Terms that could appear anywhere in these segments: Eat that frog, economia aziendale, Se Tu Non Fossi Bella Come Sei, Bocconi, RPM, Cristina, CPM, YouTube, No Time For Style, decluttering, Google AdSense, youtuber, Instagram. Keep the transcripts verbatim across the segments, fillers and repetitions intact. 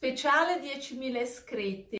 speciale diecimila iscritti.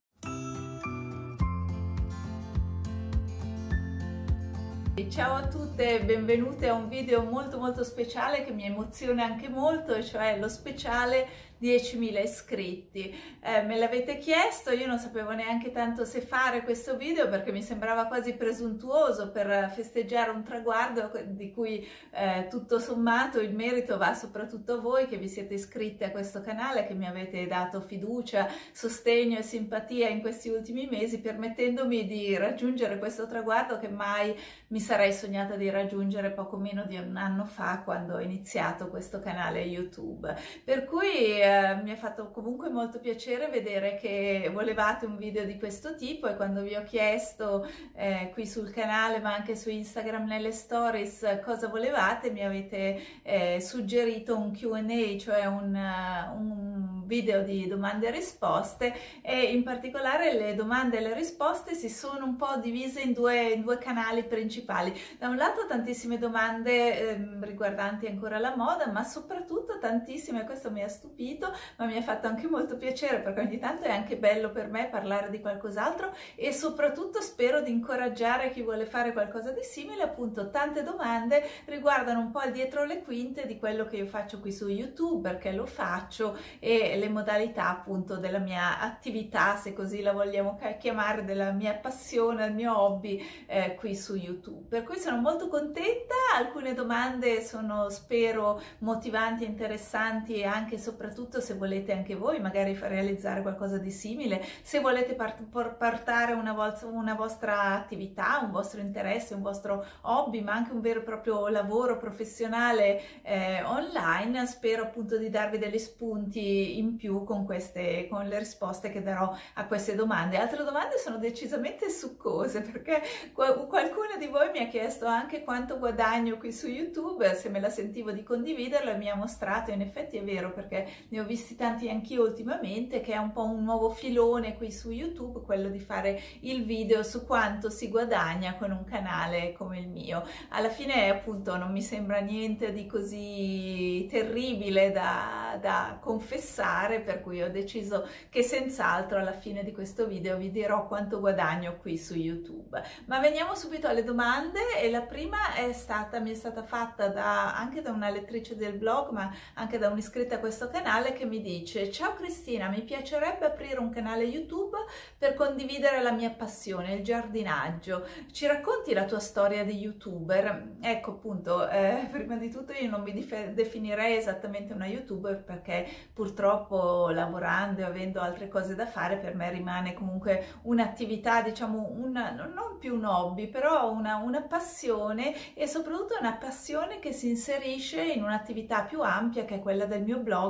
Ciao a tutte e benvenute a un video molto molto speciale che mi emoziona anche molto, cioè lo speciale diecimila iscritti. Eh, me l'avete chiesto, io non sapevo neanche tanto se fare questo video perché mi sembrava quasi presuntuoso per festeggiare un traguardo di cui eh, tutto sommato il merito va soprattutto a voi che vi siete iscritti a questo canale, che mi avete dato fiducia, sostegno e simpatia in questi ultimi mesi, permettendomi di raggiungere questo traguardo che mai mi sarei sognata di raggiungere poco meno di un anno fa, quando ho iniziato questo canale YouTube. Per cui Eh, mi ha fatto comunque molto piacere vedere che volevate un video di questo tipo, e quando vi ho chiesto eh, qui sul canale ma anche su Instagram nelle stories cosa volevate, mi avete eh, suggerito un Q and A, cioè un, uh, un video di domande e risposte, e in particolare le domande e le risposte si sono un po' divise in due, in due canali principali. Da un lato tantissime domande eh, riguardanti ancora la moda, ma soprattutto tantissime, questo mi ha stupito, ma mi ha fatto anche molto piacere perché ogni tanto è anche bello per me parlare di qualcos'altro, e soprattutto spero di incoraggiare chi vuole fare qualcosa di simile. Appunto, tante domande riguardano un po' il dietro le quinte di quello che io faccio qui su YouTube, perché lo faccio, e le modalità appunto della mia attività, se così la vogliamo chiamare, della mia passione, il mio hobby eh, qui su YouTube. Per cui sono molto contenta, alcune domande sono spero motivanti, interessanti, e anche e soprattutto se volete anche voi magari realizzare qualcosa di simile, se volete portare una, una vostra attività, un vostro interesse, un vostro hobby, ma anche un vero e proprio lavoro professionale eh, online. Spero appunto di darvi degli spunti in più con queste, con le risposte che darò a queste domande. Altre domande sono decisamente succose, perché qualcuno di voi mi ha chiesto anche quanto guadagno qui su YouTube, se me la sentivo di condividerlo, e mi ha mostrato, in effetti è vero, perché ne ho visti tanti anch'io ultimamente, che è un po' un nuovo filone qui su YouTube, quello di fare il video su quanto si guadagna con un canale come il mio. Alla fine appunto non mi sembra niente di così terribile da, da confessare, per cui ho deciso che senz'altro alla fine di questo video vi dirò quanto guadagno qui su YouTube. Ma veniamo subito alle domande, e la prima è stata, mi è stata fatta da, anche da una lettrice del blog, ma anche da un'iscritta a questo canale, che mi dice: ciao Cristina, mi piacerebbe aprire un canale YouTube per condividere la mia passione, il giardinaggio. Ci racconti la tua storia di YouTuber? Ecco, appunto, eh, prima di tutto io non mi definirei esattamente una YouTuber, perché purtroppo, lavorando e avendo altre cose da fare, per me rimane comunque un'attività, diciamo, una, non più un hobby, però una, una passione, e soprattutto una passione che si inserisce in un'attività più ampia, che è quella del mio blog,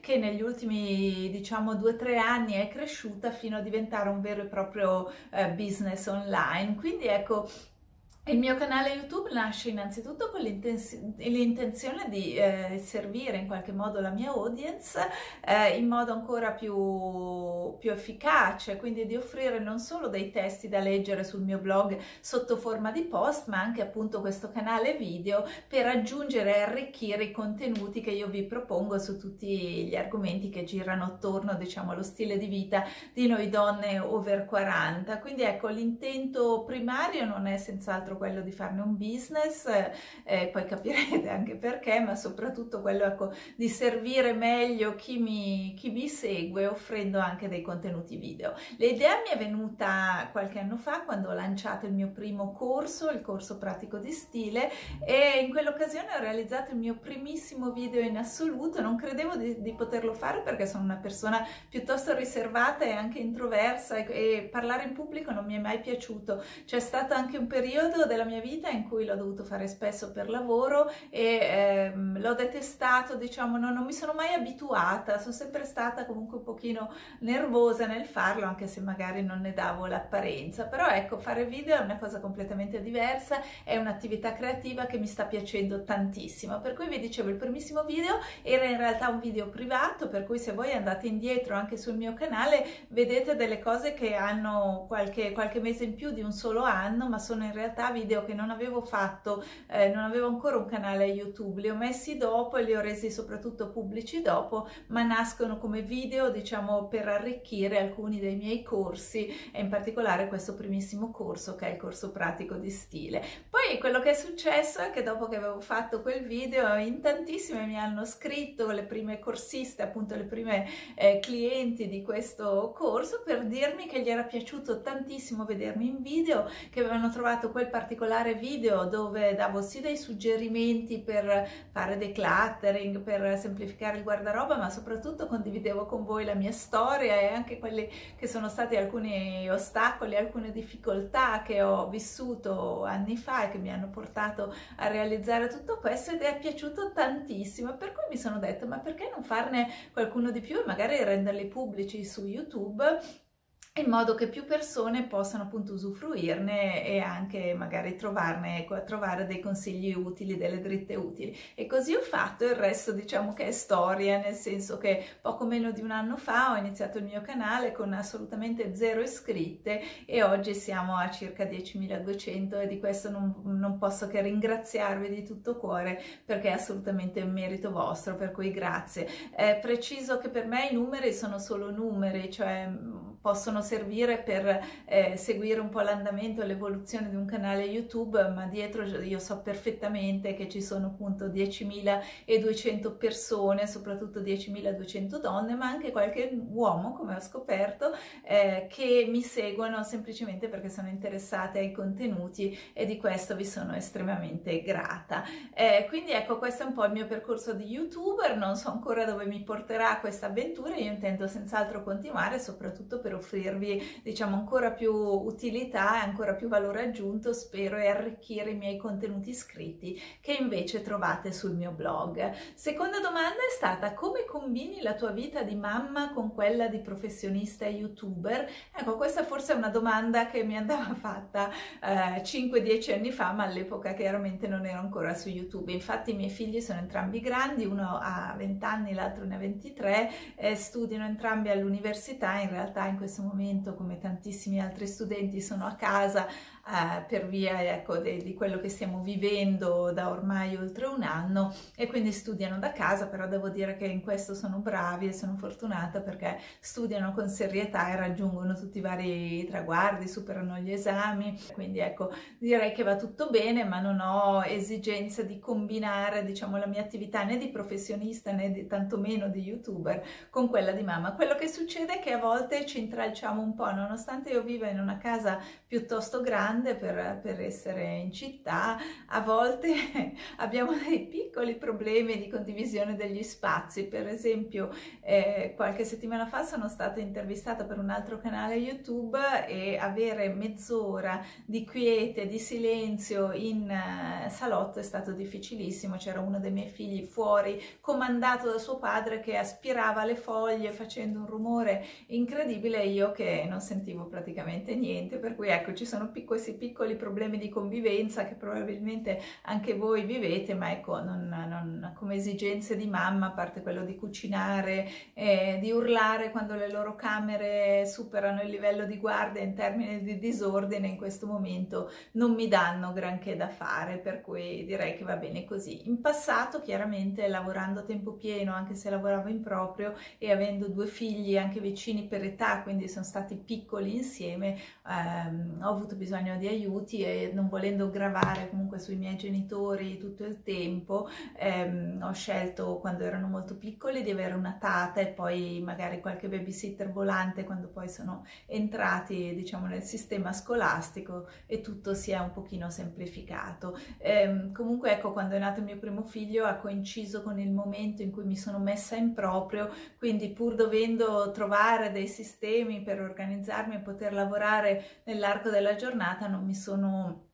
che negli ultimi, diciamo, due o tre anni è cresciuta fino a diventare un vero e proprio eh, business online. Quindi ecco, il mio canale YouTube nasce innanzitutto con l'intenzione di eh, servire in qualche modo la mia audience eh, in modo ancora più, più efficace, quindi di offrire non solo dei testi da leggere sul mio blog sotto forma di post, ma anche appunto questo canale video per aggiungere e arricchire i contenuti che io vi propongo su tutti gli argomenti che girano attorno, diciamo, allo stile di vita di noi donne over quaranta. Quindi ecco, l'intento primario non è senz'altro quello di farne un business, eh, poi capirete anche perché, ma soprattutto quello, ecco, di servire meglio chi mi, chi mi segue, offrendo anche dei contenuti video. L'idea mi è venuta qualche anno fa, quando ho lanciato il mio primo corso, il corso pratico di stile, e in quell'occasione ho realizzato il mio primissimo video in assoluto. Non credevo di, di poterlo fare, perché sono una persona piuttosto riservata e anche introversa, e, e parlare in pubblico non mi è mai piaciuto. C'è stato anche un periodo della mia vita in cui l'ho dovuto fare spesso per lavoro, e ehm, l'ho detestato, diciamo, non, non mi sono mai abituata, sono sempre stata comunque un pochino nervosa nel farlo, anche se magari non ne davo l'apparenza. Però ecco, fare video è una cosa completamente diversa, è un'attività creativa che mi sta piacendo tantissimo. Per cui vi dicevo, il primissimo video era in realtà un video privato, per cui se voi andate indietro anche sul mio canale vedete delle cose che hanno qualche, qualche mese in più di un solo anno, ma sono in realtà novità, video che non avevo fatto, eh, non avevo ancora un canale YouTube, li ho messi dopo e li ho resi soprattutto pubblici dopo, ma nascono come video, diciamo, per arricchire alcuni dei miei corsi e in particolare questo primissimo corso che è il corso pratico di stile. Poi quello che è successo è che dopo che avevo fatto quel video in tantissime mi hanno scritto, le prime corsiste, appunto le prime eh, clienti di questo corso, per dirmi che gli era piaciuto tantissimo vedermi in video, che avevano trovato quel particolare video dove davo sì dei suggerimenti per fare decluttering, per semplificare il guardaroba, ma soprattutto condividevo con voi la mia storia e anche quelli che sono stati alcuni ostacoli, alcune difficoltà che ho vissuto anni fa e che mi hanno portato a realizzare tutto questo, ed è piaciuto tantissimo, per cui mi sono detta ma perché non farne qualcuno di più e magari renderli pubblici su YouTube, in modo che più persone possano appunto usufruirne e anche magari trovarne, trovare dei consigli utili, delle dritte utili. E così ho fatto. Il resto diciamo che è storia, nel senso che poco meno di un anno fa ho iniziato il mio canale con assolutamente zero iscritte e oggi siamo a circa diecimiladuecento, e di questo non, non posso che ringraziarvi di tutto cuore, perché è assolutamente un merito vostro, per cui grazie. Eh, preciso che per me i numeri sono solo numeri, cioè possono servire per eh, seguire un po' l'andamento e l'evoluzione di un canale YouTube, ma dietro io so perfettamente che ci sono appunto diecimiladuecento persone, soprattutto diecimiladuecento donne, ma anche qualche uomo, come ho scoperto, eh, che mi seguono semplicemente perché sono interessate ai contenuti, e di questo vi sono estremamente grata. Eh, quindi ecco, questo è un po' il mio percorso di YouTuber. Non so ancora dove mi porterà questa avventura, io intendo senz'altro continuare, soprattutto per offrirvi diciamo ancora più utilità e ancora più valore aggiunto, spero, e arricchire i miei contenuti scritti che invece trovate sul mio blog. Seconda domanda è stata: come combini la tua vita di mamma con quella di professionista e YouTuber? Ecco, questa forse è una domanda che mi andava fatta eh, cinque dieci anni fa, ma all'epoca chiaramente non ero ancora su YouTube. Infatti i miei figli sono entrambi grandi, uno ha venti anni, l'altro ne ha ventitré, eh, studiano entrambi all'università. In realtà in questo momento, come tantissimi altri studenti, sono a casa eh, per via ecco, de, di quello che stiamo vivendo da ormai oltre un anno, e quindi studiano da casa. Però devo dire che in questo sono bravi e sono fortunata, perché studiano con serietà e raggiungono tutti i vari traguardi, superano gli esami, quindi ecco, direi che va tutto bene, ma non ho esigenza di combinare diciamo la mia attività né di professionista né di, tantomeno di YouTuber con quella di mamma. Quello che succede è che a volte ci intralciamo un po', nonostante io viva in una casa piuttosto grande per, per essere in città, a volte abbiamo dei piccoli problemi di condivisione degli spazi. Per esempio eh, qualche settimana fa sono stata intervistata per un altro canale YouTube, e avere mezz'ora di quiete, di silenzio in uh, salotto è stato difficilissimo. C'era uno dei miei figli fuori, comandato da suo padre, che aspirava le foglie facendo un rumore incredibile, io che non sentivo praticamente niente. Per cui ecco, ci sono questi piccoli problemi di convivenza che probabilmente anche voi vivete, ma ecco, non, non come esigenze di mamma, a parte quello di cucinare, eh, di urlare quando le loro camere superano il livello di guardia in termini di disordine, in questo momento non mi danno granché da fare, per cui direi che va bene così. In passato chiaramente, lavorando a tempo pieno, anche se lavoravo in proprio e avendo due figli anche vicini per età, quindi sono stati piccoli insieme, ehm, ho avuto bisogno di aiuti, e non volendo gravare comunque sui miei genitori tutto il tempo, ehm, ho scelto quando erano molto piccoli di avere una tata e poi magari qualche babysitter volante quando poi sono entrati diciamo nel sistema scolastico e tutto si è un pochino semplificato. Ehm, comunque ecco, quando è nato il mio primo figlio ha coinciso con il momento in cui mi sono messa in proprio, quindi pur dovendo trovare dei sistemi per organizzarmi e poter lavorare nell'arco della giornata, non mi sono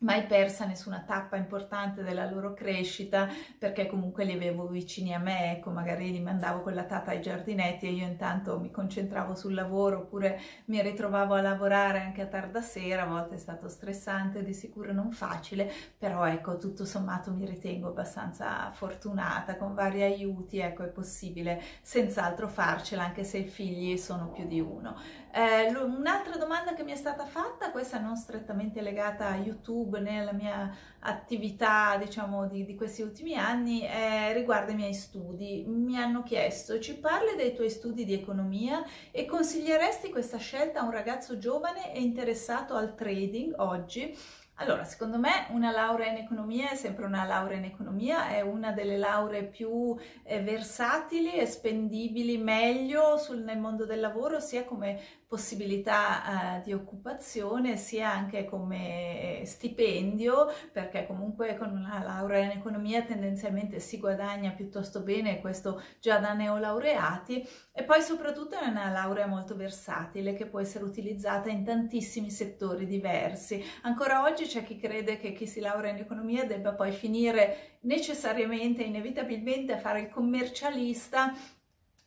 mai persa nessuna tappa importante della loro crescita, perché comunque li avevo vicini a me. Ecco, magari li mandavo con la tata ai giardinetti e io intanto mi concentravo sul lavoro, oppure mi ritrovavo a lavorare anche a tarda sera. A volte è stato stressante, di sicuro non facile, però ecco, tutto sommato mi ritengo abbastanza fortunata. Con vari aiuti ecco, è possibile senz'altro farcela, anche se i figli sono più di uno. Eh, un'altra domanda che mi è stata fatta, questa non strettamente legata a YouTube né alla mia attività, diciamo, di, di questi ultimi anni, eh, riguarda i miei studi. Mi hanno chiesto: ci parli dei tuoi studi di economia e consiglieresti questa scelta a un ragazzo giovane e interessato al trading oggi? Allora, secondo me una laurea in economia è sempre una laurea in economia, è una delle lauree più eh, versatili e spendibili meglio sul, nel mondo del lavoro, sia come possibilità eh, di occupazione, sia anche come stipendio, perché comunque con una laurea in economia tendenzialmente si guadagna piuttosto bene, questo già da neolaureati, e poi soprattutto è una laurea molto versatile che può essere utilizzata in tantissimi settori diversi. Ancora oggi c'è chi crede che chi si laurea in economia debba poi finire necessariamente, inevitabilmente, a fare il commercialista,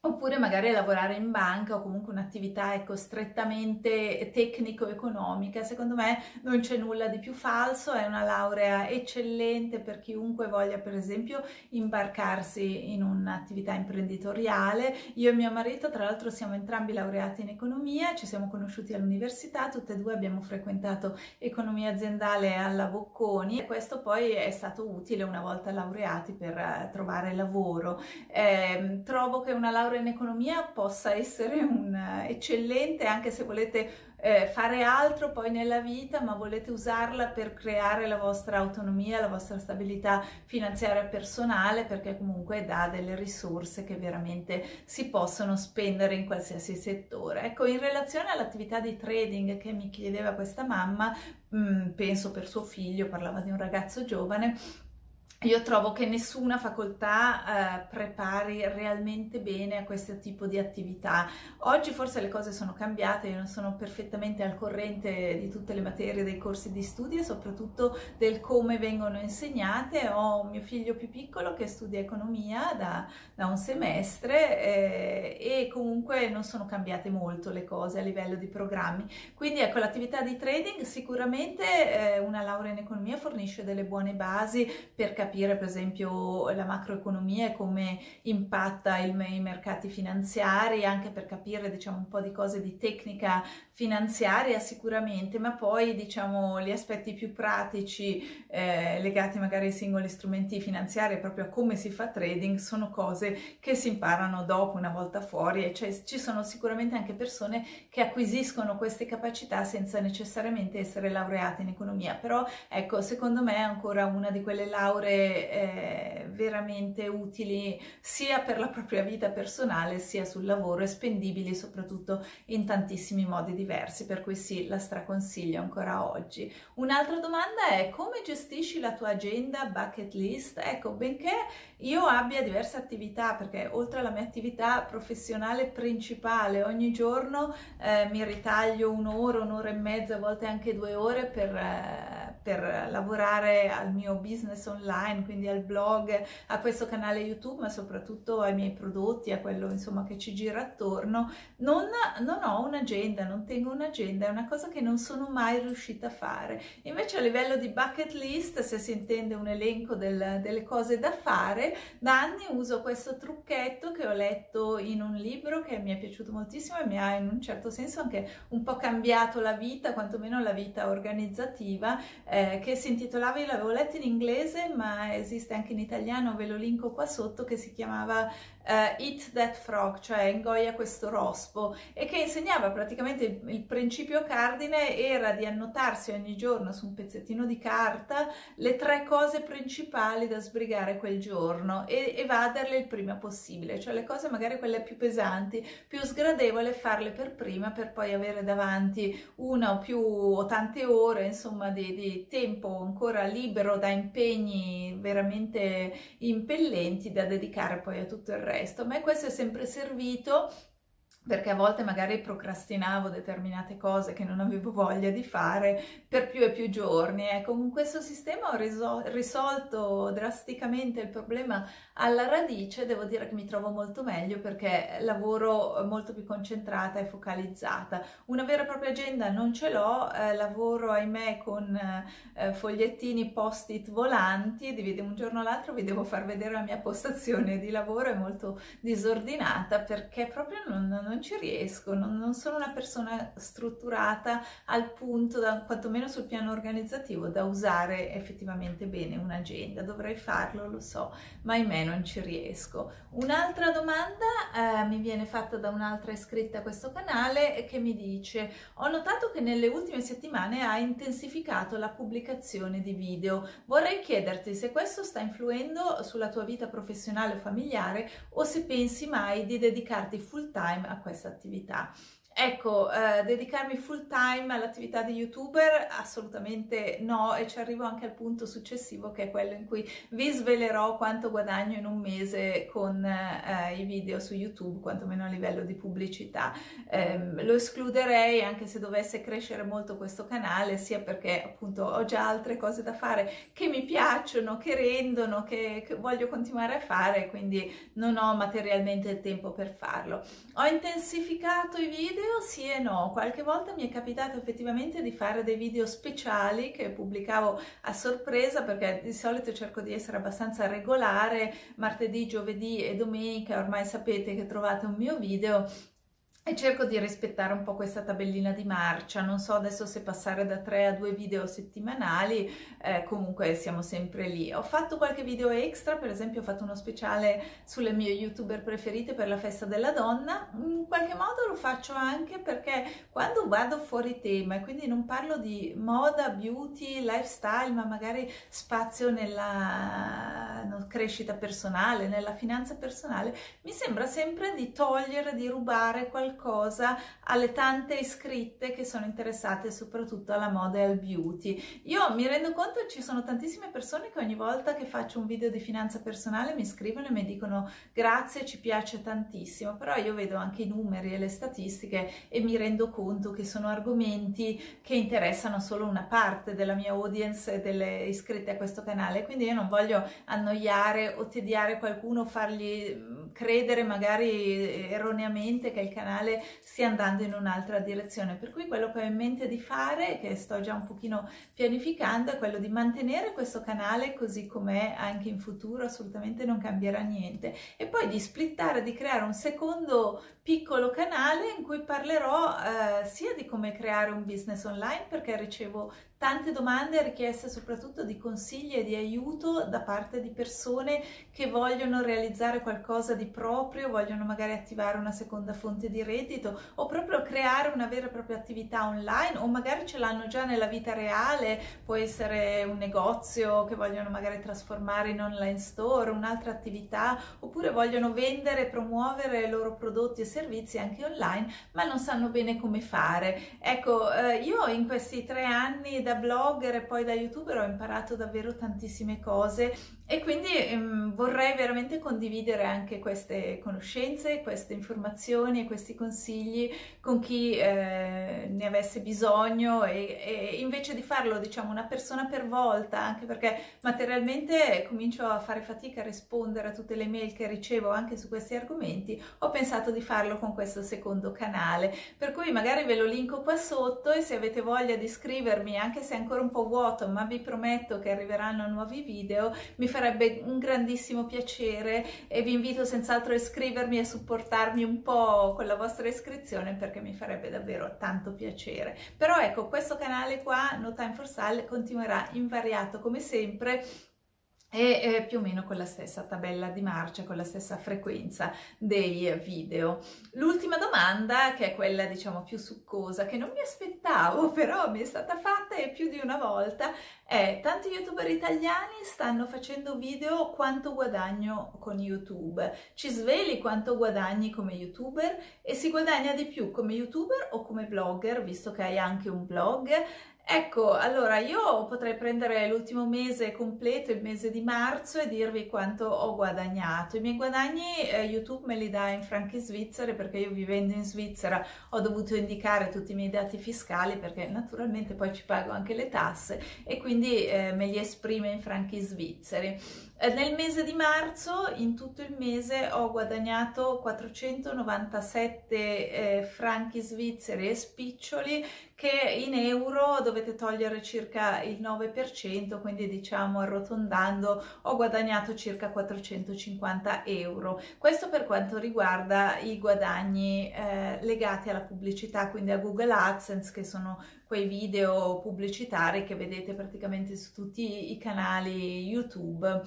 oppure magari lavorare in banca o comunque un'attività, ecco, strettamente tecnico-economica. Secondo me non c'è nulla di più falso, è una laurea eccellente per chiunque voglia, per esempio, imbarcarsi in un'attività imprenditoriale. Io e mio marito, tra l'altro, siamo entrambi laureati in economia, ci siamo conosciuti all'università, tutte e due abbiamo frequentato economia aziendale alla Bocconi, e questo poi è stato utile una volta laureati per trovare lavoro. Eh, trovo che una laurea in economia possa essere un eccellente, anche se volete eh, fare altro poi nella vita, ma volete usarla per creare la vostra autonomia, la vostra stabilità finanziaria personale, perché comunque dà delle risorse che veramente si possono spendere in qualsiasi settore. Ecco, in relazione all'attività di trading che mi chiedeva questa mamma, mh, penso per suo figlio, parlava di un ragazzo giovane, io trovo che nessuna facoltà eh, prepari realmente bene a questo tipo di attività. Oggi forse le cose sono cambiate, io non sono perfettamente al corrente di tutte le materie dei corsi di studio e soprattutto del come vengono insegnate. Ho mio figlio più piccolo che studia economia da, da un semestre eh, e comunque non sono cambiate molto le cose a livello di programmi. Quindi, ecco, l'attività di trading sicuramente eh, una laurea in economia fornisce delle buone basi per capire per esempio la macroeconomia e come impatta il, i mercati finanziari, anche per capire, diciamo, un po' di cose di tecnica finanziaria sicuramente, ma poi, diciamo, gli aspetti più pratici eh, legati magari ai singoli strumenti finanziari, proprio a come si fa trading, sono cose che si imparano dopo, una volta fuori, e cioè ci sono sicuramente anche persone che acquisiscono queste capacità senza necessariamente essere laureate in economia. Però, ecco, secondo me è ancora una di quelle lauree Eh, veramente utili sia per la propria vita personale sia sul lavoro, e spendibili soprattutto in tantissimi modi diversi, per cui sì, la straconsiglio ancora oggi. Un'altra domanda è: come gestisci la tua agenda, bucket list? Ecco, benché io abbia diverse attività, perché oltre alla mia attività professionale principale ogni giorno eh, mi ritaglio un'ora, un'ora e mezza, a volte anche due ore per eh, per lavorare al mio business online, quindi al blog, a questo canale YouTube, ma soprattutto ai miei prodotti, a quello, insomma, che ci gira attorno, non, non ho un'agenda, non tengo un'agenda, è una cosa che non sono mai riuscita a fare. Invece a livello di bucket list, se si intende un elenco del, delle cose da fare, da anni uso questo trucchetto che ho letto in un libro che mi è piaciuto moltissimo e mi ha in un certo senso anche un po' cambiato la vita, quantomeno la vita organizzativa, Eh, che si intitolava, io l'avevo letto in inglese ma esiste anche in italiano, ve lo linko qua sotto, che si chiamava Uh, Eat that frog, cioè ingoia questo rospo, e che insegnava praticamente il, il principio cardine era di annotarsi ogni giorno su un pezzettino di carta le tre cose principali da sbrigare quel giorno e evaderle il prima possibile, cioè le cose magari quelle più pesanti, più sgradevole, farle per prima, per poi avere davanti una o più o tante ore, insomma, di, di tempo ancora libero da impegni veramente impellenti da dedicare poi a tutto il resto. A me questo è sempre servito, perché a volte magari procrastinavo determinate cose che non avevo voglia di fare per più e più giorni. Ecco, con questo sistema ho risol- risolto drasticamente il problema alla radice. Devo dire che mi trovo molto meglio perché lavoro molto più concentrata e focalizzata. Una vera e propria agenda non ce l'ho, eh, lavoro, ahimè, con eh, fogliettini post-it volanti, divide un giorno all'altro, vi devo far vedere la mia postazione di lavoro, è molto disordinata perché proprio non, non non ci riesco, non, non sono una persona strutturata al punto, da, quantomeno sul piano organizzativo, da usare effettivamente bene un'agenda. Dovrei farlo, lo so, ma ahimè non ci riesco. Un'altra domanda eh, mi viene fatta da un'altra iscritta a questo canale che mi dice: ho notato che nelle ultime settimane hai intensificato la pubblicazione di video, vorrei chiederti se questo sta influendo sulla tua vita professionale o familiare o se pensi mai di dedicarti full time a questa attività. Ecco, eh, dedicarmi full time all'attività di youtuber? Assolutamente no, e ci arrivo anche al punto successivo, che è quello in cui vi svelerò quanto guadagno in un mese con eh, i video su YouTube, quantomeno a livello di pubblicità. Eh, lo escluderei, anche se dovesse crescere molto questo canale, sia perché appunto ho già altre cose da fare che mi piacciono, che rendono, che, che voglio continuare a fare, quindi non ho materialmente il tempo per farlo. Ho intensificato i video? Sì e no. Qualche volta mi è capitato effettivamente di fare dei video speciali che pubblicavo a sorpresa, perché di solito cerco di essere abbastanza regolare, martedì, giovedì e domenica, ormai sapete che trovate un mio video, e cerco di rispettare un po' questa tabellina di marcia. Non so adesso se passare da tre a due video settimanali, eh, comunque siamo sempre lì. Ho fatto qualche video extra, per esempio ho fatto uno speciale sulle mie youtuber preferite per la festa della donna. In qualche modo lo faccio anche perché quando vado fuori tema, e quindi non parlo di moda, beauty, lifestyle, ma magari spazio nella crescita personale, nella finanza personale, mi sembra sempre di togliere, di rubare qualcosa Qualcosa alle tante iscritte che sono interessate soprattutto alla moda e al beauty. Io mi rendo conto che ci sono tantissime persone che ogni volta che faccio un video di finanza personale mi scrivono e mi dicono grazie, ci piace tantissimo, però io vedo anche i numeri e le statistiche e mi rendo conto che sono argomenti che interessano solo una parte della mia audience e delle iscritte a questo canale, quindi io non voglio annoiare o tediare qualcuno, fargli credere magari erroneamente che il canale stia andando in un'altra direzione. Per cui quello che ho in mente di fare, che sto già un pochino pianificando, è quello di mantenere questo canale così com'è anche in futuro, assolutamente non cambierà niente, e poi di splittare, di creare un secondo piccolo canale in cui parlerò eh, sia di come creare un business online, perché ricevo tante domande e richieste soprattutto di consigli e di aiuto da parte di persone che vogliono realizzare qualcosa di proprio, vogliono magari attivare una seconda fonte di reddito o proprio creare una vera e propria attività online, o magari ce l'hanno già nella vita reale, può essere un negozio che vogliono magari trasformare in online store, un'altra attività, oppure vogliono vendere e promuovere i loro prodotti e servizi anche online ma non sanno bene come fare. Ecco, eh, io in questi tre anni da blogger e poi da youtuber ho imparato davvero tantissime cose, e quindi ehm, vorrei veramente condividere anche queste conoscenze, queste informazioni e questi consigli con chi eh, ne avesse bisogno, e, e invece di farlo diciamo una persona per volta, anche perché materialmente comincio a fare fatica a rispondere a tutte le mail che ricevo anche su questi argomenti, ho pensato di farlo con questo secondo canale, per cui magari ve lo linko qua sotto, e se avete voglia di iscrivermi, anche se è ancora un po' vuoto, ma vi prometto che arriveranno nuovi video, mi farebbe un grandissimo piacere, e vi invito senz'altro a iscrivermi e supportarmi un po' con la vostra iscrizione, perché mi farebbe davvero tanto piacere. Però ecco, questo canale qua, No Time For Style, continuerà invariato come sempre, e eh, più o meno con la stessa tabella di marcia, con la stessa frequenza dei video. L'ultima domanda, che è quella diciamo più succosa, che non mi aspettavo però mi è stata fatta e più di una volta, è: tanti youtuber italiani stanno facendo video quanto guadagno con YouTube, ci sveli quanto guadagni come youtuber? E si guadagna di più come youtuber o come blogger, visto che hai anche un blog? Ecco, allora io potrei prendere l'ultimo mese completo, il mese di marzo, e dirvi quanto ho guadagnato. I miei guadagni eh, YouTube me li dà in franchi svizzeri, perché io vivendo in Svizzera ho dovuto indicare tutti i miei dati fiscali, perché naturalmente poi ci pago anche le tasse, e quindi eh, me li esprime in franchi svizzeri. Nel mese di marzo, in tutto il mese, ho guadagnato quattrocentonovantasette eh, franchi svizzeri e spiccioli, che in euro dovete togliere circa il nove per cento, quindi diciamo arrotondando ho guadagnato circa quattrocentocinquanta euro. Questo per quanto riguarda i guadagni eh, legati alla pubblicità, quindi a Google AdSense, che sono quei video pubblicitari che vedete praticamente su tutti i canali YouTube.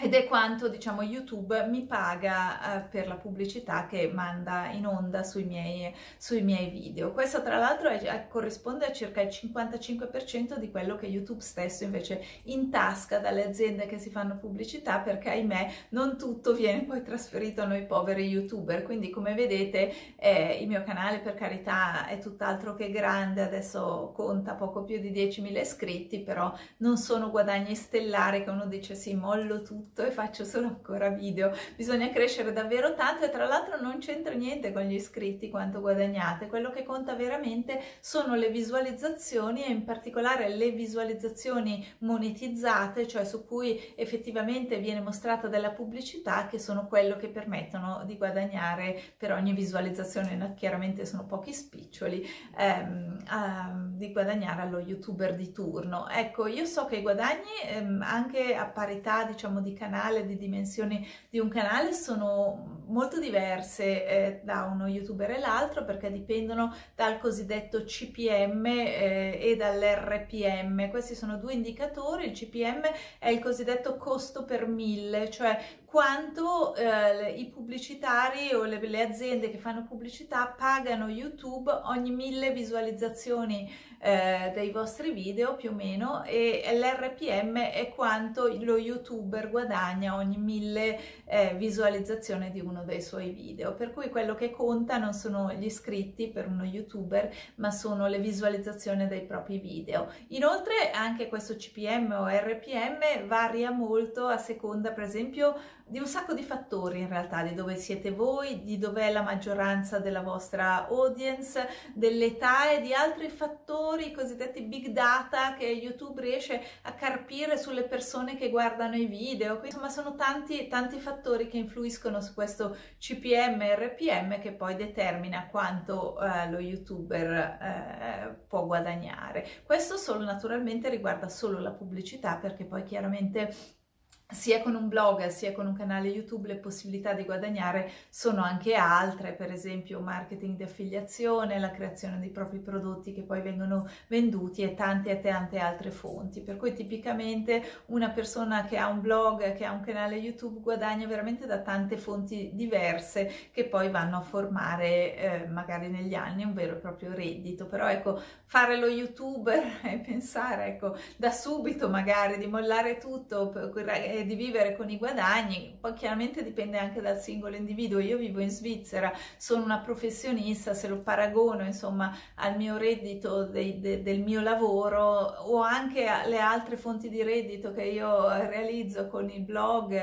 Ed è quanto, diciamo, YouTube mi paga eh, per la pubblicità che manda in onda sui miei, sui miei video. Questo tra l'altro corrisponde a circa il cinquantacinque per cento di quello che YouTube stesso invece intasca dalle aziende che si fanno pubblicità, perché ahimè non tutto viene poi trasferito a noi poveri YouTuber. Quindi, come vedete, eh, il mio canale, per carità, è tutt'altro che grande, adesso conta poco più di diecimila iscritti, però non sono guadagni stellari che uno dice sì, mollo tutto e faccio solo ancora video. Bisogna crescere davvero tanto, e tra l'altro non c'entra niente con gli iscritti quanto guadagnate. Quello che conta veramente sono le visualizzazioni, e in particolare le visualizzazioni monetizzate, cioè su cui effettivamente viene mostrata della pubblicità, che sono quello che permettono di guadagnare per ogni visualizzazione, chiaramente sono pochi spiccioli, ehm, a, di guadagnare allo YouTuber di turno. Ecco, io so che i guadagni ehm, anche a parità, diciamo, di canale, di dimensioni di un canale, sono molto diverse eh, da uno YouTuber e l'altro, perché dipendono dal cosiddetto C P M eh, e dall'R P M. Questi sono due indicatori. Il C P M è il cosiddetto costo per mille, cioè quanto eh, i pubblicitari o le, le aziende che fanno pubblicità pagano YouTube ogni mille visualizzazioni eh, dei vostri video, più o meno, e l'R P M è quanto lo YouTuber guadagna ogni mille eh, visualizzazioni di uno dei suoi video. Per cui quello che conta non sono gli iscritti per uno YouTuber, ma sono le visualizzazioni dei propri video. Inoltre anche questo C P M o R P M varia molto a seconda, per esempio, di un sacco di fattori, in realtà, di dove siete voi, di dov'è la maggioranza della vostra audience, dell'età e di altri fattori, i cosiddetti big data, che YouTube riesce a carpire sulle persone che guardano i video. Quindi, insomma, sono tanti, tanti fattori che influiscono su questo C P M R P M, che poi determina quanto eh, lo YouTuber eh, può guadagnare. Questo solo, naturalmente, riguarda solo la pubblicità, perché poi chiaramente sia con un blog sia con un canale YouTube le possibilità di guadagnare sono anche altre, per esempio marketing di affiliazione, la creazione dei propri prodotti che poi vengono venduti, e tante e tante altre fonti. Per cui tipicamente una persona che ha un blog, che ha un canale YouTube, guadagna veramente da tante fonti diverse, che poi vanno a formare eh, magari negli anni un vero e proprio reddito. Però ecco, fare lo YouTuber e pensare, ecco, da subito magari di mollare tutto per, di vivere con i guadagni, poi chiaramente dipende anche dal singolo individuo. Io vivo in Svizzera, sono una professionista, se lo paragono, insomma, al mio reddito dei, de, del mio lavoro, o anche alle altre fonti di reddito che io realizzo con il blog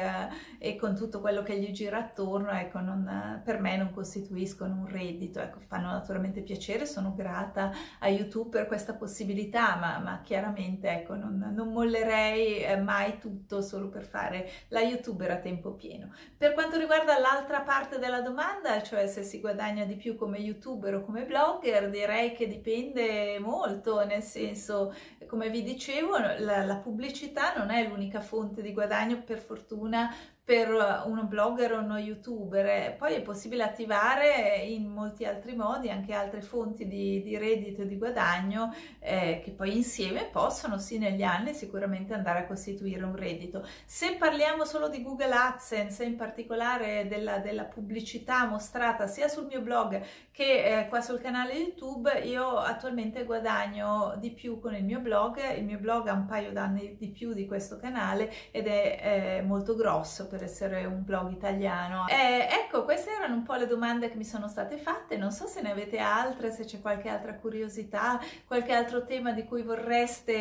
e con tutto quello che gli gira attorno, ecco, non, per me non costituiscono un reddito. Ecco, fanno naturalmente piacere, sono grata a YouTube per questa possibilità, ma, ma chiaramente, ecco, non, non mollerei mai tutto solo per per fare la YouTuber a tempo pieno. Per quanto riguarda l'altra parte della domanda, cioè se si guadagna di più come YouTuber o come blogger, direi che dipende molto, nel senso, come vi dicevo, la, la pubblicità non è l'unica fonte di guadagno, per fortuna, per uno blogger o uno YouTuber. Poi è possibile attivare in molti altri modi anche altre fonti di, di reddito e di guadagno eh, che poi insieme possono, sì, negli anni sicuramente andare a costituire un reddito. Se parliamo solo di Google AdSense, in particolare della, della pubblicità mostrata sia sul mio blog che eh, qua sul canale YouTube, io attualmente guadagno di più con il mio blog. Il mio blog ha un paio d'anni di più di questo canale ed è eh, molto grosso. per essere un blog italiano. E ecco, queste erano un po' le domande che mi sono state fatte, non so se ne avete altre, se c'è qualche altra curiosità, qualche altro tema di cui vorreste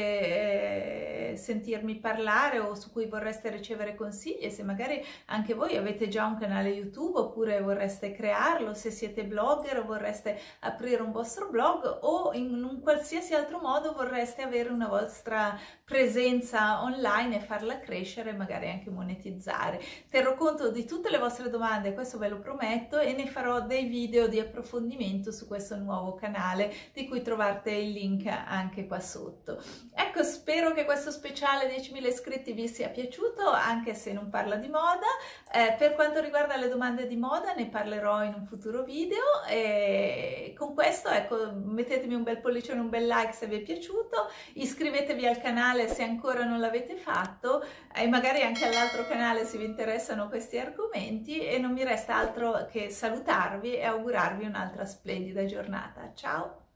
eh, sentirmi parlare o su cui vorreste ricevere consigli, e se magari anche voi avete già un canale YouTube oppure vorreste crearlo, se siete blogger o vorreste aprire un vostro blog o in un qualsiasi altro modo vorreste avere una vostra presenza online e farla crescere e magari anche monetizzare. Terrò conto di tutte le vostre domande, questo ve lo prometto, e ne farò dei video di approfondimento su questo nuovo canale di cui trovate il link anche qua sotto. Ecco, spero che questo speciale diecimila iscritti vi sia piaciuto, anche se non parla di moda. Eh, per quanto riguarda le domande di moda ne parlerò in un futuro video, e con questo ecco, mettetemi un bel pollice e un bel like se vi è piaciuto, iscrivetevi al canale se ancora non l'avete fatto e magari anche all'altro canale se vi interessano questi argomenti, e non mi resta altro che salutarvi e augurarvi un'altra splendida giornata. Ciao!